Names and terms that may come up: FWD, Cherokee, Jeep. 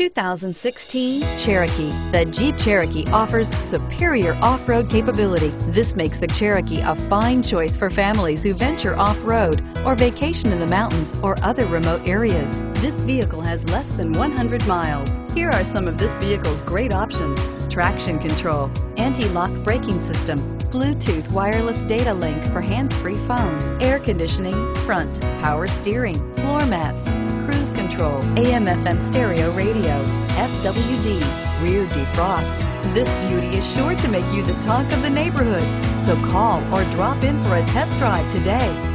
2016 Cherokee. The Jeep Cherokee offers superior off-road capability. This makes the Cherokee a fine choice for families who venture off-road or vacation in the mountains or other remote areas. This vehicle has less than 100 miles. Here are some of this vehicle's great options: traction control, anti-lock braking system, Bluetooth wireless data link for hands-free phone, air conditioning, front, power steering, floor mats, cruise control, AM/FM stereo radio, FWD, rear defrost. This beauty is sure to make you the talk of the neighborhood. So call or drop in for a test drive today.